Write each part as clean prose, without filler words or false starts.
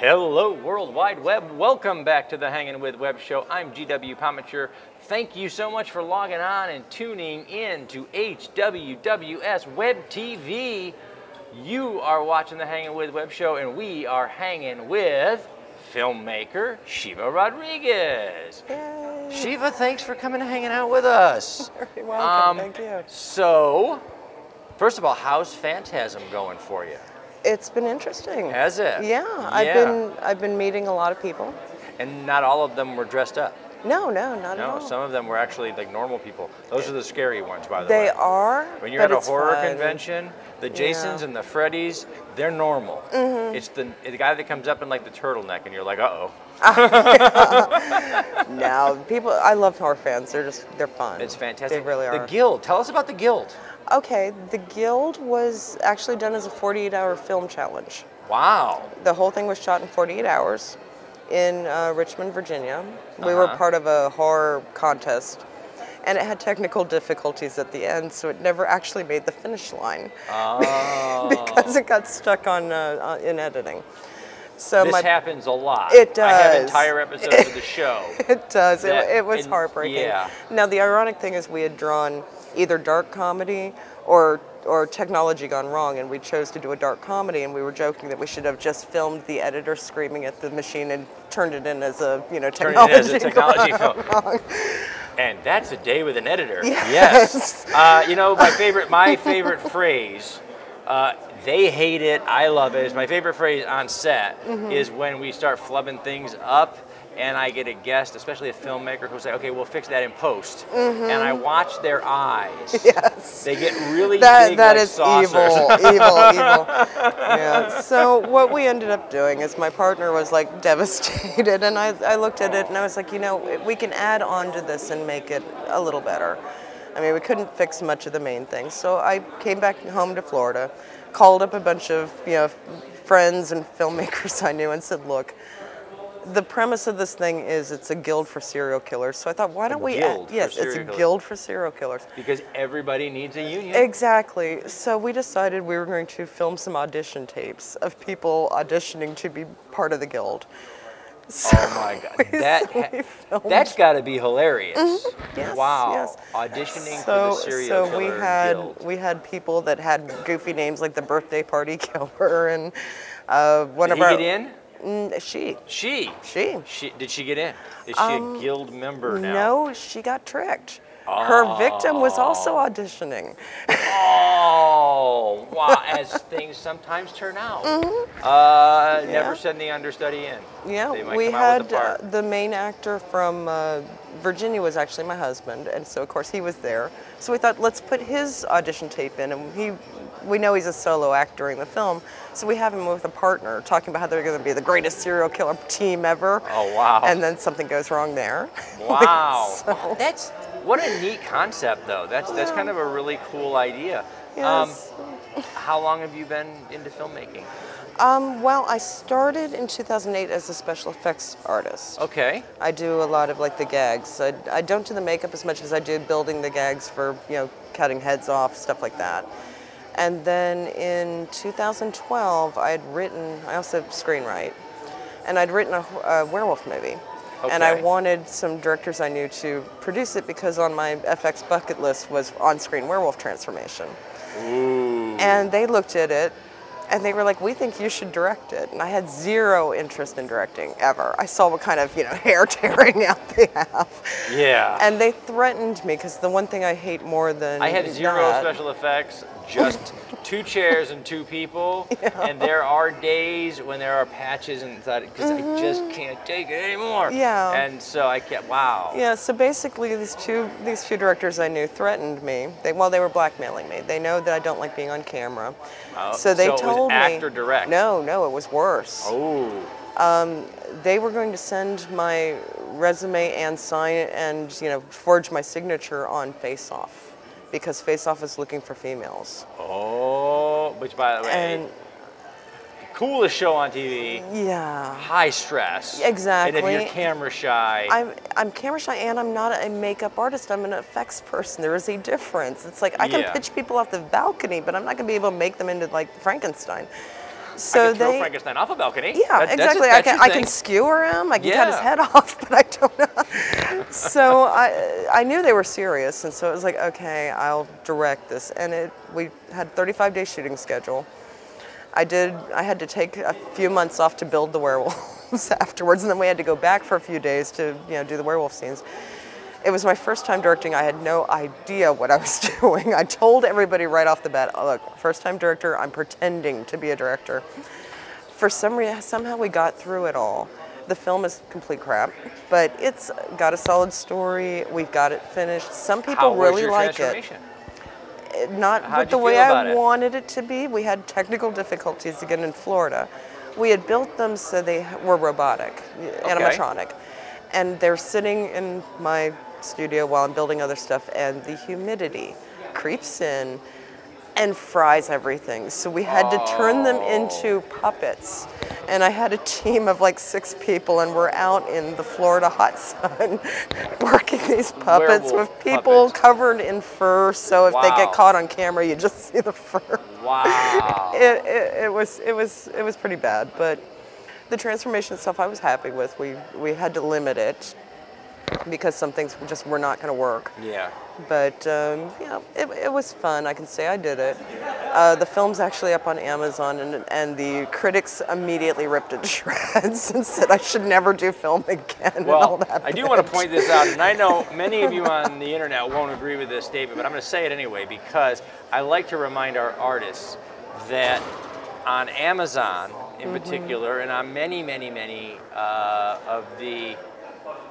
Hello, World Wide Web. Welcome back to the Hanging With Web Show. I'm G.W. Pomichter. Thank you so much for logging on and tuning in to HWWS Web TV. You are watching the Hanging With Web Show, and we are hanging with filmmaker Shiva Rodriguez. Yay. Shiva, thanks for coming and hanging out with us. You're welcome. Thank you. So, first of all, how's Phantasm going for you? It's been interesting. Has it? Yeah, yeah. I've been meeting a lot of people. And not all of them were dressed up. No, not at all. Some of them were actually like normal people. Those are the scary ones, by the way. They are. When you're at a horror convention, the Jasons and the Freddys, they're normal. Mm-hmm. It's the guy that comes up in like the turtleneck, and you're like, uh-oh. No, people. I love horror fans. They're fun. It's fantastic. They really are. The Guild. Tell us about the Guild. Okay, the Guild was actually done as a 48-hour film challenge. Wow. The whole thing was shot in 48 hours. In Richmond, Virginia. We were part of a horror contest, and it had technical difficulties at the end, so it never actually made the finish line. Oh. Because it got stuck on in editing. So this happens a lot. It does. I have entire episodes of the show. It does. It was heartbreaking. Yeah. Now, the ironic thing is we had drawn either dark comedy or technology gone wrong, and we chose to do a dark comedy, and we were joking that we should have just filmed the editor screaming at the machine and turned it in as a, you know, technology film. And that's a day with an editor. Yes. You know, my favorite phrase, they hate it, I love it, is my favorite phrase on set, is when we start flubbing things up, and I get a guest, especially a filmmaker, who'll say, okay, we'll fix that in post. And I watch their eyes. Yes. They get really big like saucers. That is evil, evil. Yeah. So what we ended up doing is my partner was like devastated, and I looked at it and I was like, you know, we can add on to this and make it a little better. I mean, we couldn't fix much of the main thing. So I came back home to Florida, called up a bunch of, you know, friends and filmmakers I knew and said, look, the premise of this thing is it's a guild for serial killers. So I thought, why don't we add, yes, it's a guild for serial killers. Because everybody needs a union. Exactly. So we decided we were going to film some audition tapes of people auditioning to be part of the guild. So oh my God, that's got to be hilarious. Yes, wow, yes. Auditioning for the serial killer guild. So we had people that had goofy names like the Birthday Party Killer and one of our... Did he get in? She did she get in? Is she a guild member now? No, she got tricked. Oh. Her victim was also auditioning. Oh, wow! As things sometimes turn out. Never send the understudy in. Yeah, we had the main actor from Virginia was actually my husband, and so of course he was there. So we thought, let's put his audition tape in, and we know he's a solo actor during the film, so we have him with a partner talking about how they're going to be the greatest serial killer team ever. Oh, wow. And then something goes wrong there. Wow. What a neat concept, though. That's kind of a really cool idea. Yes. How long have you been into filmmaking? Well, I started in 2008 as a special effects artist. Okay. I do a lot of like the gags. I don't do the makeup as much as I do building the gags for, you know, cutting heads off, stuff like that. And then in 2012, I also screenwrite, and I'd written a werewolf movie. Okay. And I wanted some directors I knew to produce it because on my FX bucket list was on-screen werewolf transformation. Ooh. And they looked at it, and they were like, we think you should direct it. And I had zero interest in directing, ever. I saw what kind of, you know, hair tearing out they have. Yeah. And they threatened me, because the one thing I hate more than I had zero special effects, just two chairs and two people. Yeah. And there are days when there are patches inside it, because I just can't take it anymore. Yeah. And so I kept, wow. Yeah, so basically these two directors I knew threatened me. They were blackmailing me. They know that I don't like being on camera. So they told me. So it was act or direct? No, it was worse. Oh. They were going to send my resume and sign it and, you know, forge my signature on Face Off, because Face Off is looking for females. Oh, which by the way, and coolest show on TV. Yeah. High stress. Exactly. And if you're camera shy. I'm camera shy, and I'm not a makeup artist. I'm an effects person. There is a difference. It's like I can pitch people off the balcony, but I'm not going to be able to make them into like Frankenstein. So I can throw Frankenstein off a balcony. Yeah, exactly. I can skewer him. I can cut his head off, but I don't know. So I knew they were serious, and so it was like, okay, I'll direct this. And we had a 35-day shooting schedule. I had to take a few months off to build the werewolves afterwards, and then we had to go back for a few days to do the werewolf scenes. It was my first time directing. I had no idea what I was doing. I told everybody right off the bat, oh, look, first time director, I'm pretending to be a director. For some reason, somehow we got through it all. The film is complete crap, but it's got a solid story. We've got it finished. Some people really like it. Not with the way I wanted it to be. We had technical difficulties again in Florida. We had built them so they were robotic, animatronic. And they're sitting in my studio while I'm building other stuff, and the humidity creeps in and fries everything. So we had to turn them into puppets. And I had a team of like 6 people, and we're out in the Florida hot sun working these puppets with people covered in fur. So if they get caught on camera, you just see the fur. Wow. it was pretty bad, but the transformation stuff I was happy with. We had to limit it because some things just were not going to work. Yeah. But it was fun. I can say I did it. The film's actually up on Amazon, and the critics immediately ripped it to shreds and said I should never do film again. Well, and all that I do want to point this out, and I know many of you on the internet won't agree with this statement, but I'm going to say it anyway because I like to remind our artists that on Amazon, in particular, and on many of the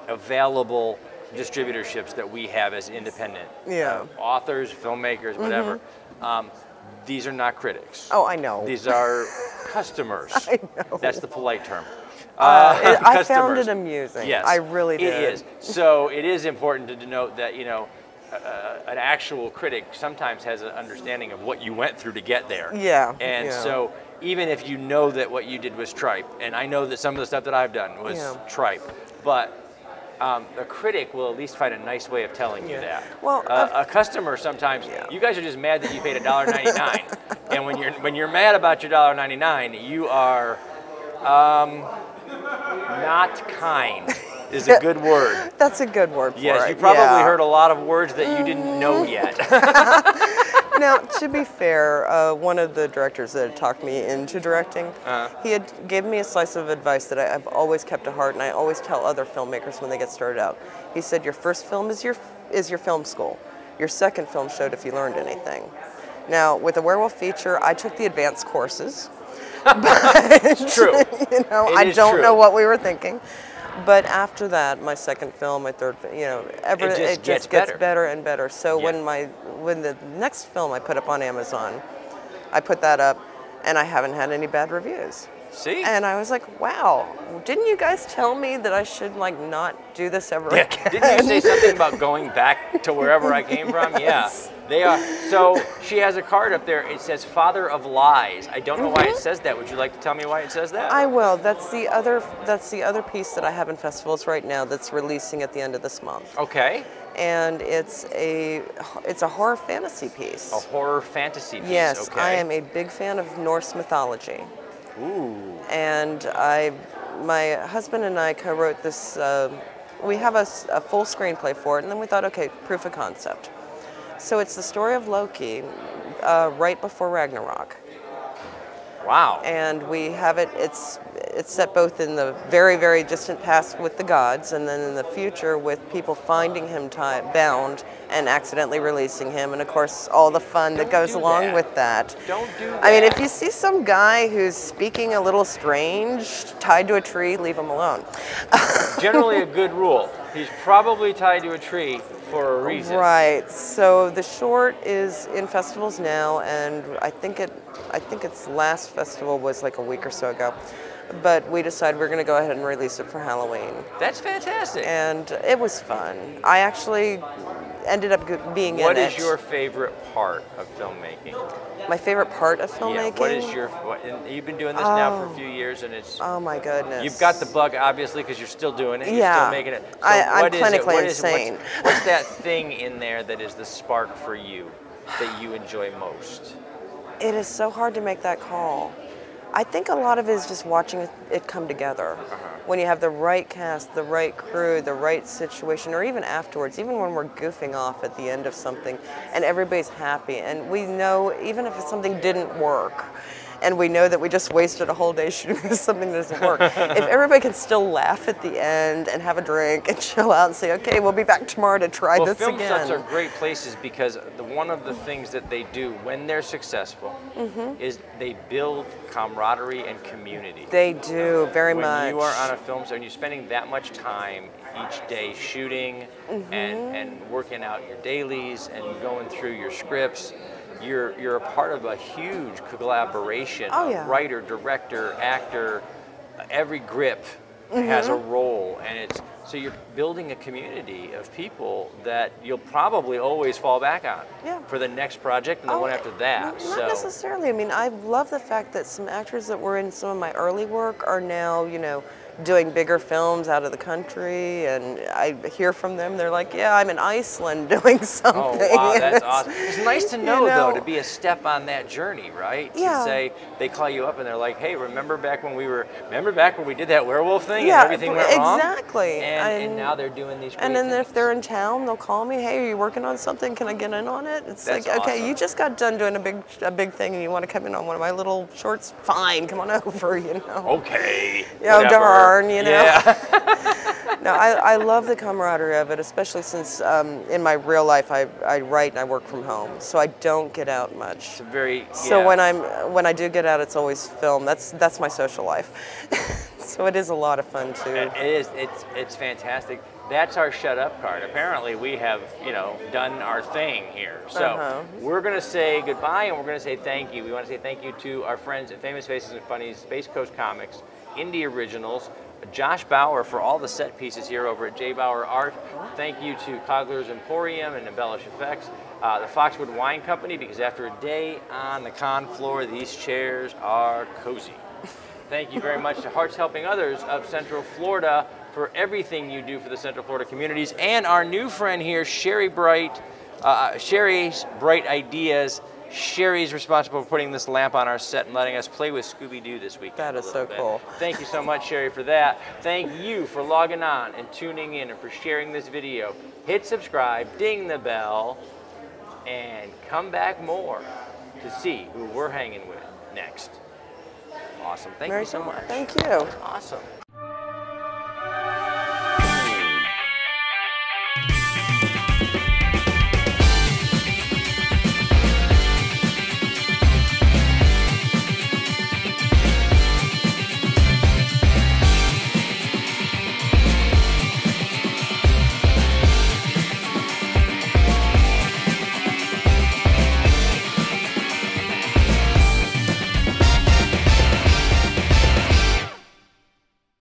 available distributorships that we have as independent authors, filmmakers, whatever. These are not critics. Oh, I know. These are customers. I know. That's the polite term. I found it amusing. Yes, I really did. It is. So it is important to denote that an actual critic sometimes has an understanding of what you went through to get there. Yeah. And so, even if you know that what you did was tripe, and I know that some of the stuff that I've done was tripe, but a critic will at least find a nice way of telling you that. Well, a customer sometimes, you guys are just mad that you paid $1.99, and when you're mad about your $1.99, you are not kind. Is a good word. That's a good word for it. Yes, you probably heard a lot of words that you didn't know yet. Now, to be fair, one of the directors that had talked me into directing, he had given me a slice of advice that I've always kept to heart, and I always tell other filmmakers when they get started out. He said, your first film is your film school. Your second film showed if you learned anything. Now, with a werewolf feature, I took the advanced courses. But, it's true. I don't know what we were thinking. But after that, my second film, my third film, it just gets better and better. So when the next film I put up on Amazon, I put that up, and I haven't had any bad reviews. See? And I was like, wow, didn't you guys tell me that I should not do this ever again? Didn't you say something about going back to wherever I came from? Yes. Yeah. They are. So she has a card up there. It says Father of Lies. I don't know why it says that. Would you like to tell me why it says that? I will. That's the other piece that I have in festivals right now that's releasing at the end of this month. Okay. And it's a horror fantasy piece. A horror fantasy piece. Yes. Okay. I am a big fan of Norse mythology. Ooh. And my husband and I co-wrote this. We have a full screenplay for it, and then we thought, okay, proof of concept. So it's the story of Loki right before Ragnarok. Wow. And we have it, it's set both in the very, very distant past with the gods, and then in the future with people finding him bound and accidentally releasing him, and of course all the fun that goes along with that. Don't do that. I mean, if you see some guy who's speaking a little strange, tied to a tree, leave him alone. Generally a good rule. He's probably tied to a tree for a reason. Right. So the short is in festivals now, and I think its last festival was like a week or so ago. But we decided we're going to go ahead and release it for Halloween. That's fantastic. And it was fun. I actually ended up being in it. What is your favorite part of filmmaking? My favorite part of filmmaking? Yeah, you've been doing this now for a few years, and it's... Oh, my goodness. You've got the bug, obviously, because you're still doing it. You're still making it. So I'm clinically insane. What's that thing in there that is the spark for you that you enjoy most? It is so hard to make that call. I think a lot of it is just watching it come together. When you have the right cast, the right crew, the right situation, or even afterwards, even when we're goofing off at the end of something and everybody's happy, and we know even if something didn't work, and we know that we just wasted a whole day shooting something that doesn't work. If everybody can still laugh at the end and have a drink and chill out and say, okay, we'll be back tomorrow to try this again. Well, film sets are great places because one of the things that they do when they're successful is they build camaraderie and community. They do, very much. When you are on a film set and you're spending that much time each day shooting and working out your dailies and going through your scripts, you're a part of a huge collaboration. Writer, director, actor, every grip has a role, and it's so you're building a community of people that you'll probably always fall back on for the next project and the one after that. Not necessarily. I mean, I love the fact that some actors that were in some of my early work are now, you know, doing bigger films out of the country, and I hear from them, they're like, yeah, I'm in Iceland doing something. Oh, wow, that's awesome. It's nice to know, you know, though, to be a step on that journey, right? To say, they call you up and they're like, hey, remember back when we did that werewolf thing and everything went wrong? Exactly. And now they're doing these great things. If they're in town, they'll call me, hey, are you working on something? Can I get in on it? It's okay, you just got done doing a big thing and you want to come in on one of my little shorts? Fine, come on over, you know. Okay. Yeah, darn. You know? Yeah. No, I love the camaraderie of it, especially since in my real life I write and I work from home, so I don't get out much. It's very, when I do get out, it's always film. That's my social life. So it is a lot of fun too. It is. It's fantastic. That's our shut up card. Apparently we have, you know, done our thing here. So we're going to say goodbye and we're going to say thank you. We want to say thank you to our friends at Famous Faces and Funnies, Space Coast Comics, Indie Originals, Josh Bauer for all the set pieces here over at J. Bauer Art. Thank you to Cogler's Emporium and Embellish Effects, the Foxwood Wine Company, because after a day on the con floor, these chairs are cozy. Thank you very much to Hearts Helping Others of Central Florida for everything you do for the Central Florida communities, and our new friend here, Sherry Bright, Sherry's Bright Ideas. Sherry's responsible for putting this lamp on our set and letting us play with Scooby-Doo this weekend. That is so cool. Thank you so much, Sherry, for that. Thank you for logging on and tuning in and for sharing this video. Hit subscribe, ding the bell, and come back more to see who we're hanging with next. Awesome. Thank you so much. Thank you. Awesome.